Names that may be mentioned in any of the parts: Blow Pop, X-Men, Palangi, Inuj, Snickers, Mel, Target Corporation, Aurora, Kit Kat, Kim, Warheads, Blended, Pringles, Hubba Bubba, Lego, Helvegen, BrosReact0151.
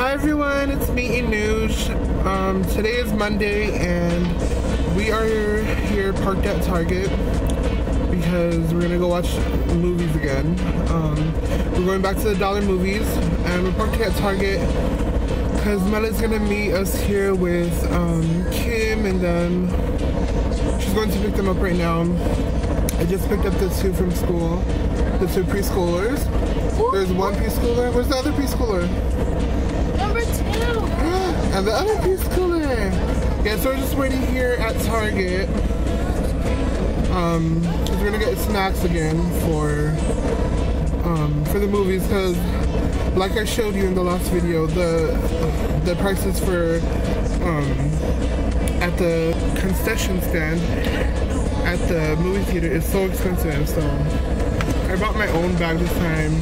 Hi everyone, it's me Inuj. Today is Monday and we are here parked at Target because we're gonna go watch movies again. We're going back to the dollar movies and we're parked at Target because Mel is gonna meet us here with Kim and then she's going to pick them up right now. I just picked up the two from school, the two preschoolers. There's one preschooler. Where's the other preschooler? Number two. And the other preschooler. Yeah, so we're just waiting here at Target. Cause we're gonna get snacks again for the movies. Cause like I showed you in the last video, the prices for at the concession stand at the movie theater is so expensive. So I bought my own bag this time,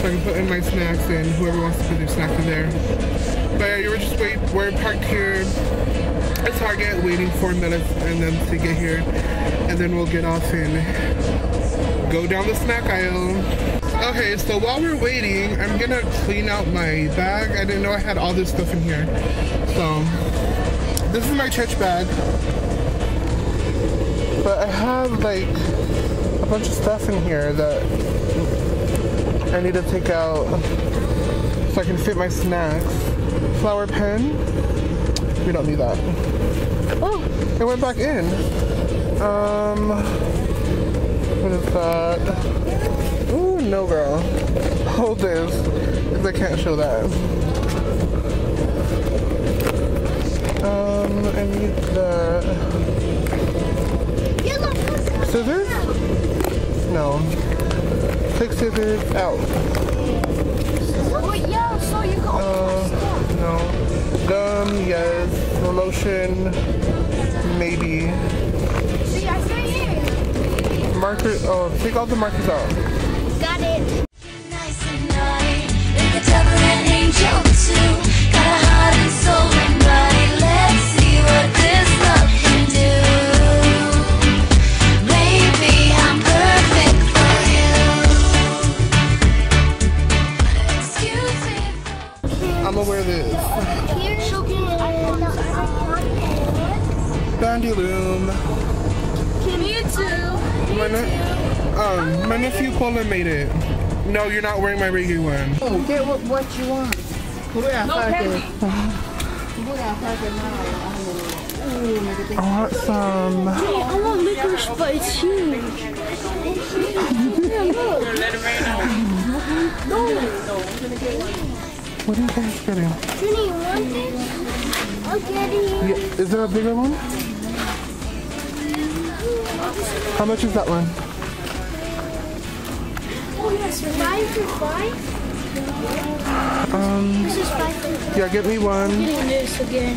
so I can put in my snacks and whoever wants to put their snack in there. But yeah, we're parked here at Target waiting for minutes and then to get here, and then we'll get off and go down the snack aisle. Okay, so while we're waiting, I'm gonna clean out my bag. I didn't know I had all this stuff in here. So this is my church bag, but I have like a bunch of stuff in here that I need to take out so I can fit my snacks. Flower pen. We don't need that. Oh, it went back in. What is that? Ooh, no girl. Hold this, because I can't show that. I need the scissors? No. Take scissors out. Wait, yeah, so you can open no. Gum, yes. Lotion, maybe. See, I see it. Marker, oh, take all the markers out. Got it. Nice and nice. Like a devil and angel too. Got a heart and soul and body. Let's see what this love can do. Bandaloom. My nephew Colin made it. No, you're not wearing my reggae one. Oh, get what you want. I want some. I want licorice, but it's huge. What are you guys getting? Jenny, you want this? I'll get it. Yeah, is there a bigger one? How much is that one? Oh yes, 5 for 5. This is 5 for 5. Yeah, get me one. I'm getting this again.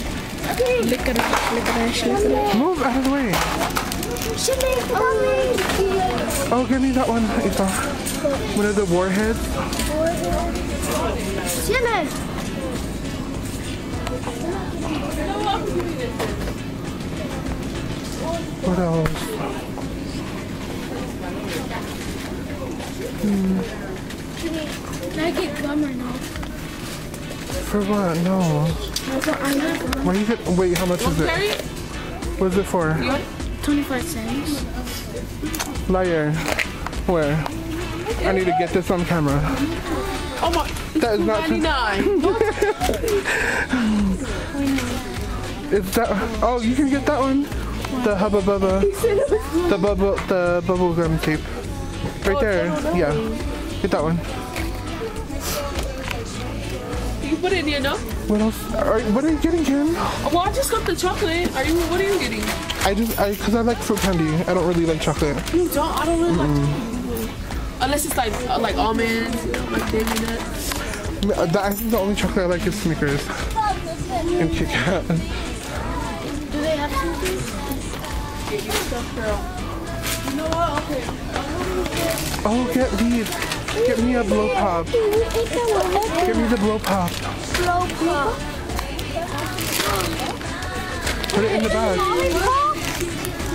Okay. Look at that. Move out of the way. Oh, give me that one, Isa. One of the Warheads. What else? Can I get gum or no? For what? No. Why you get? Wait, how much is it? What is it for? 25 cents. Liar. Where? I need to get this on camera. Oh my! That is not. 99. Is that? Oh, you can get that one. The Hubba Bubba. The bubblegum tape. Right there. Yeah. Get that one. You can put it in here, no? What else? What are you getting, Kim? Well, I just got the chocolate. What are you getting? Because I like fruit candy. I don't really like chocolate. You don't? I don't really like chocolate. Unless it's like almonds, like baby nuts. I think the only chocolate I like is Snickers. And Kit Kat. Do they have Snickers? Get your stuff, girl. You know what? Okay. Oh, get these. Get me a Blow Pop. Get me the Blow Pop. Blow Pop. Put it in the bag.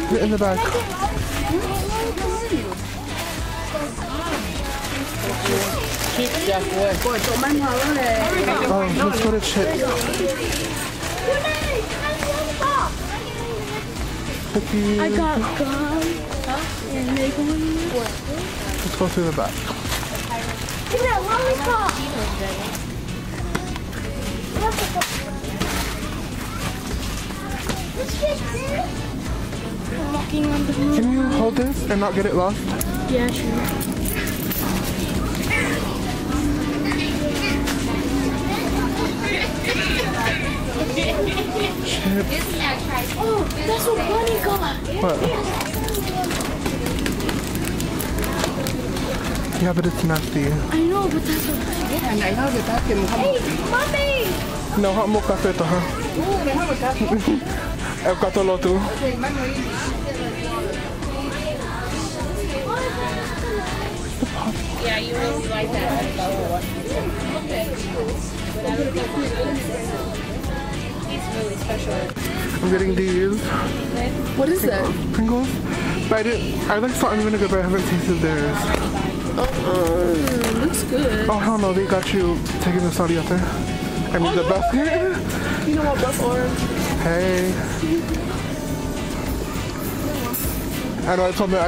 Put it in the bag. chips ya fue. Pues toman madores. Oh, let's go to chips. I got gum. Huh? And they go in the back. Let's go through the back. Give me a lollipop. Let's get this. Can you hold this and not get it lost? Yeah, sure. Oh, that's what Bunny got. What? Yeah, but it's nasty. I know, but that's what Bunny got. And I know that that's him. Hey, mommy! No, I'm not going to have a cafe. I've got a lot too. Yeah, you really like that. It's really special. I'm getting these. What is that? Pringles? But I like salt and vinegar, but I haven't tasted theirs. Looks good. Oh, hell no, they got you taking the salt out there. I mean, the buff. You know what, buff orange? Hey. I know I told her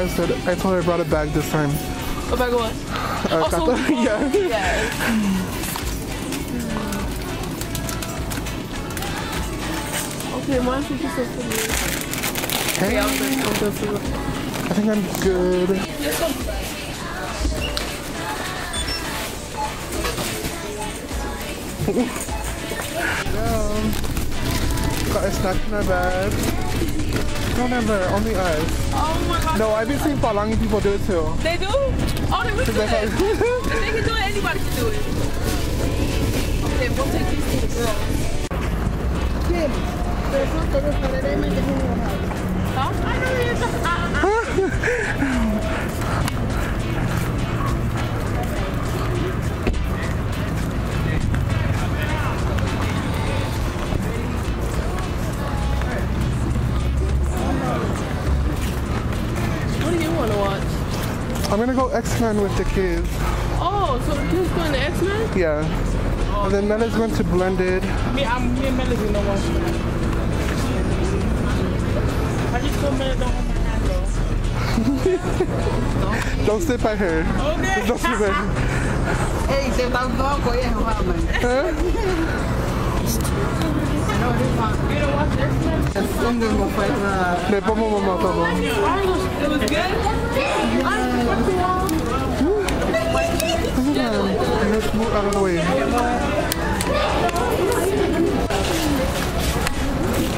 I brought a bag this time. A bag of what? Yeah. Okay, why don't you do something new? Hey. I think I'm good. Let's go. Hello. Got a snack in our bag. Remember, only us. Oh my god. No, I've been seeing Palangi people do it too. They do? Oh, they would do it. They can do it, anybody can do it. Okay, we'll take these to the girls. Kim, there's no photos for the day, make it in your house. Huh? I know you're just. I'm gonna go X-Men with the kids. Oh, so the kids going to X-Men? Yeah. Oh. And then Mel is going to Blended. Me and Mel is in the wash. I just told Mel don't hold my hand though. Don't sit by her. Okay. Don't sit by her. Hey, se va un poco, yeah, woman. Huh? You don't watch X-Men? Le pongo mamá, papá. It was good? Let's move out of the way.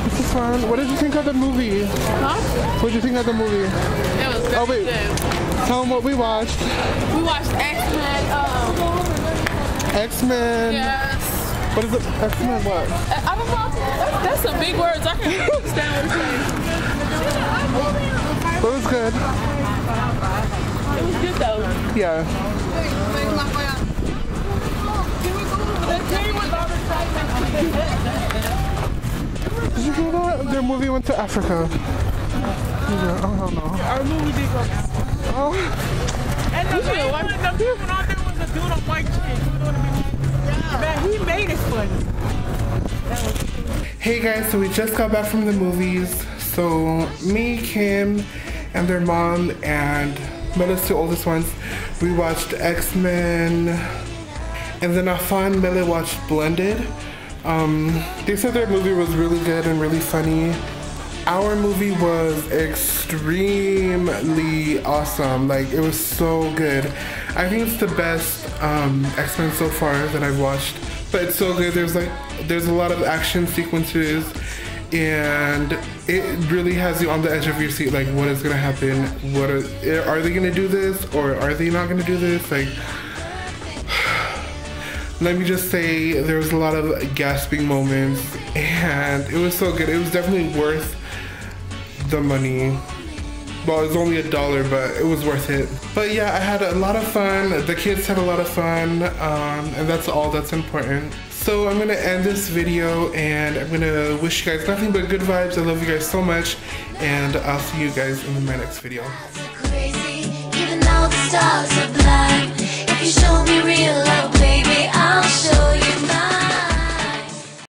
This is fun. What did you think of the movie? Huh? What did you think of the movie? It was good. Oh wait, tell them what we watched. We watched X-Men. X-Men. Yes. What is it? X-Men what? I don't know. That's some big words. I can't understand what you're saying. But it was good. It was good though. Yeah. Did you hear that? Their movie went to Africa. Yeah, I don't know. Our movie did go to Africa. Oh. And the main one that people on there was a dude on white chick. Man, he made it funny. Hey guys, so we just got back from the movies. So me, Kim, and their mom, and Melissa's two oldest ones, we watched X-Men. And then Afan and Mele watched Blended. They said their movie was really good and really funny. Our movie was extremely awesome. Like, it was so good. I think it's the best X-Men so far that I've watched. But it's so good. There's a lot of action sequences. And it really has you on the edge of your seat. Like, what is going to happen? Are they going to do this? Or are they not going to do this? Like... Let me just say, there was a lot of gasping moments, and it was so good. It was definitely worth the money. Well, it was only $1, but it was worth it. But yeah, I had a lot of fun. The kids had a lot of fun, and that's all that's important. So I'm gonna end this video, and I'm gonna wish you guys nothing but good vibes. I love you guys so much, and I'll see you guys in my next video. If you show me real love, baby, I'll show you.